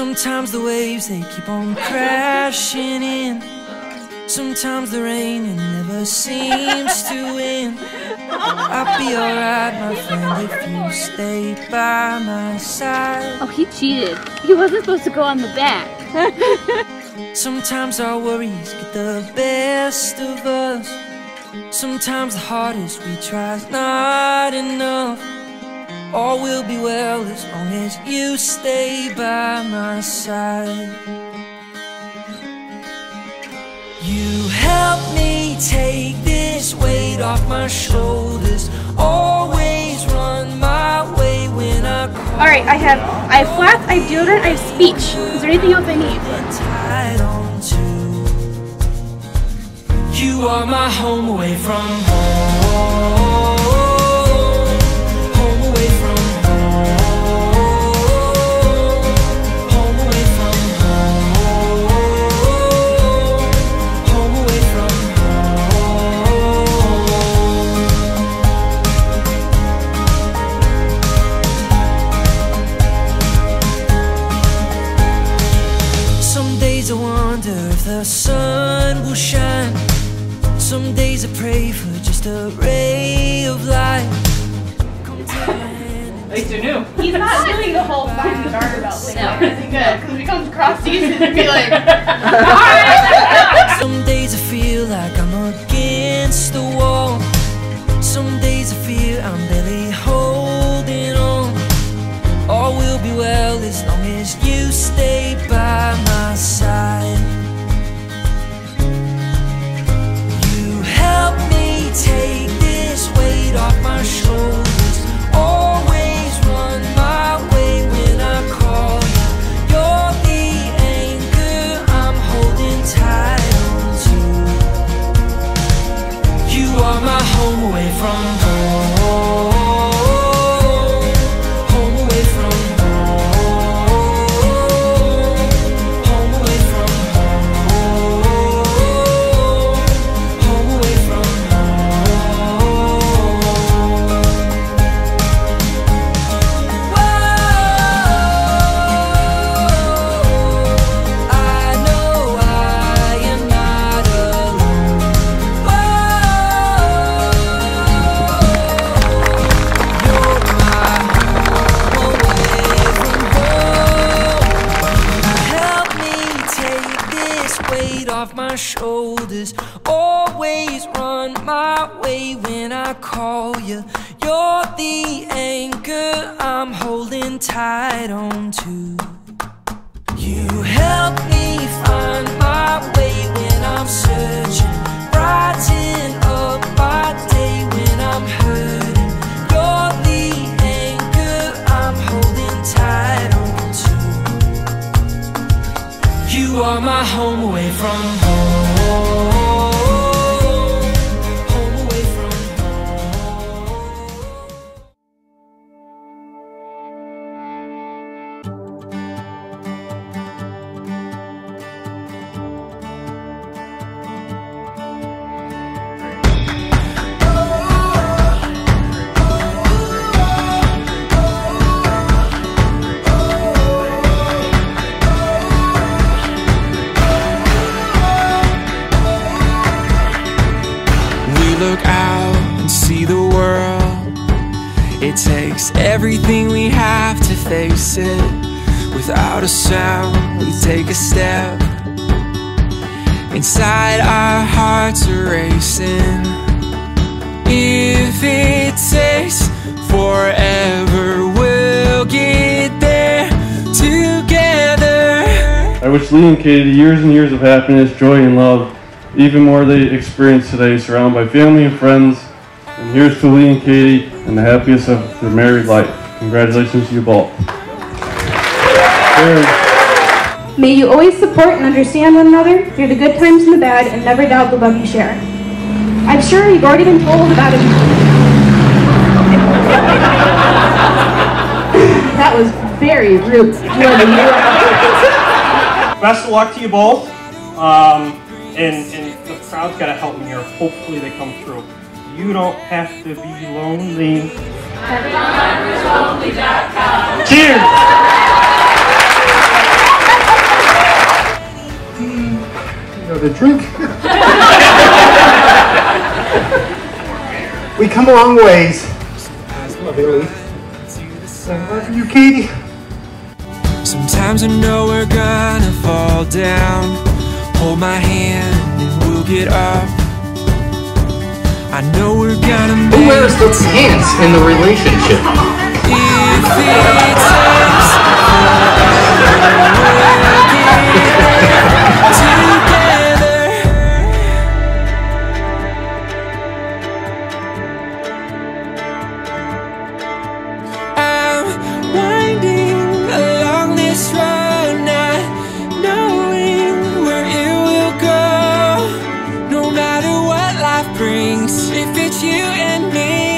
Sometimes the waves, they keep on crashing in. Sometimes the rain, it never seems to end. I'll be alright, my friend, if you stay by my side. Oh, he cheated. He wasn't supposed to go on the back. Sometimes our worries get the best of us. Sometimes the hardest we try's not enough. All will be well as long as you stay by my side. You help me take this weight off my shoulders. Always run my way when I cry. Alright, I have flats, I have deodorant, I have speech. Is there anything else I need? You are my home away from home. I wonder if the sun will shine. Some days I pray for just a ray of light. At least you're new. He's not doing the whole find the dark about thing. No. Good, because we come across seasons and be like, some days I feel like I'm against the wall. Some days I feel I'm barely holding on. All will be well as long as you stay by my side. You help me take this weight off my shoulders. Always run my way when I call you. You're the anchor I'm holding tight onto. You are my home away from home. Off my shoulders, always run my way when I call you. You're the anchor I'm holding tight on to. You help me find my way when I'm searching, brighten up my day when I'm hurting. You're the anchor I'm holding tight on to. You are my home away from home. Look out and see the world. It takes everything we have to face it. Without a sound, we take a step. Inside our hearts are racing. If it takes forever, we'll get there together. I wish Lee and Katie years and years of happiness, joy, and love. Even more they experience today, surrounded by family and friends. And here's to Lee and Katie and the happiest of their married life. Congratulations to you both. May you always support and understand one another through the good times and the bad, and never doubt the love you share. I'm sure you've already been told about it. That was very rude. Best of luck to you both. And the crowd's got a helping here. Hopefully they come through. You don't have to be lonely. Cheers! having a drink. We come a long ways. I love you, Lee. I love you, Katie. Sometimes I know we're gonna fall down. Hold my hand and we'll get up. I know we're gonna make it. Who wears the pants in the relationship? If it's you and me.